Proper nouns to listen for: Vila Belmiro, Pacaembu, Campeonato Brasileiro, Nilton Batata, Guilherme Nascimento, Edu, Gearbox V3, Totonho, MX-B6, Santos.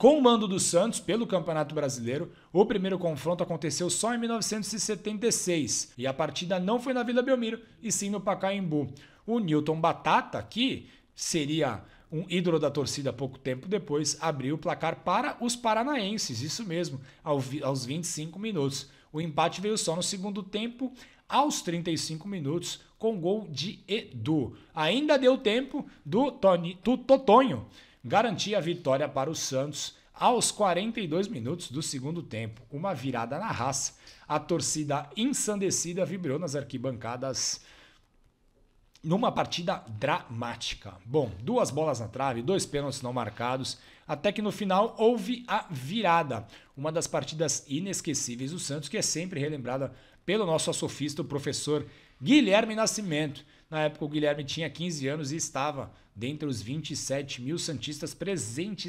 Com o mando do Santos pelo Campeonato Brasileiro, o primeiro confronto aconteceu só em 1976 e a partida não foi na Vila Belmiro e sim no Pacaembu. O Nilton Batata, que seria um ídolo da torcida pouco tempo depois, abriu o placar para os paranaenses, isso mesmo, aos 25 minutos. O empate veio só no segundo tempo, aos 35 minutos, com gol de Edu. Ainda deu tempo do Totonho garantir a vitória para o Santos aos 42 minutos do segundo tempo. Uma virada na raça. A torcida ensandecida vibrou nas arquibancadas numa partida dramática. Bom, duas bolas na trave, dois pênaltis não marcados, até que no final houve a virada. Uma das partidas inesquecíveis do Santos, que é sempre relembrada pelo nosso sofista, o professor Guilherme Nascimento. Na época, o Guilherme tinha 15 anos e estava dentre os 27 mil santistas presentes